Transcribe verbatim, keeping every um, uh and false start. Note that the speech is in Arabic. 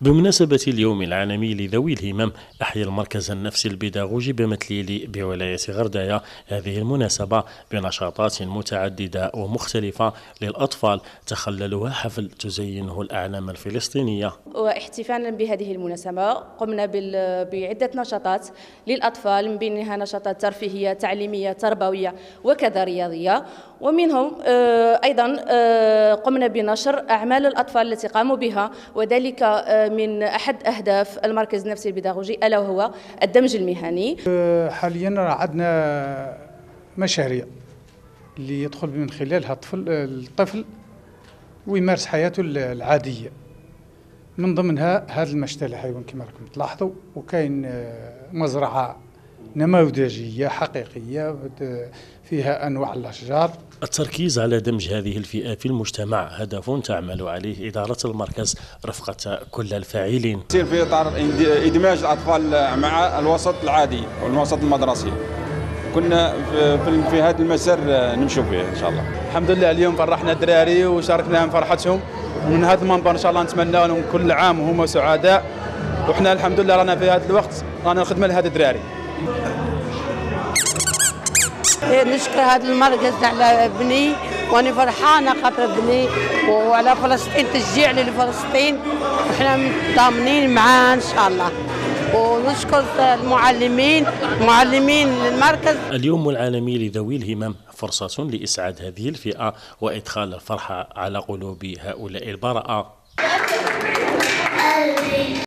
بمناسبة اليوم العالمي لذوي الهمم، أحيا المركز النفسي البيداغوجي بمتليلي بولاية غرداية هذه المناسبة بنشاطات متعددة ومختلفة للأطفال تخللها حفل تزينه الأعلام الفلسطينية. واحتفالا بهذه المناسبة قمنا بعدة نشاطات للأطفال، من بينها نشاطات ترفيهية تعليمية تربوية وكذا رياضية، ومنهم أيضا قمنا بنشر أعمال الأطفال التي قاموا بها، وذلك من أحد أهداف المركز النفسي البيداغوجي ألا وهو الدمج المهني. حاليا عندنا مشاريع اللي يدخل من خلالها الطفل الطفل ويمارس حياته العادية، من ضمنها هذا المشتل الحيوان كما راكم تلاحظوا، وكاين مزرعة نموذجية حقيقية فيها أنواع الأشجار. التركيز على دمج هذه الفئة في المجتمع هدف تعمل عليه إدارة المركز رفقة كل الفاعلين. يصير في إطار إدماج الأطفال مع الوسط العادي والوسط المدرسي، كنا في هذا المسار نمشي فيه إن شاء الله. الحمد لله اليوم فرحنا الدراري وشاركناهم فرحتهم، ومن هذا المنبر إن شاء الله نتمنى لهم كل عام وهم سعداء، وإحنا الحمد لله رانا في هذا الوقت رانا نخدم لهذا الدراري. نشكر هذا المركز على بني، واني فرحانه خاطر بني وعلى فلسطين، تشجيع لفلسطين وحنا متضامنين معاه ان شاء الله. ونشكر المعلمين معلمين المركز. اليوم العالمي لذوي الهمم فرصه لاسعاد هذه الفئه وادخال الفرحه على قلوب هؤلاء البراءه.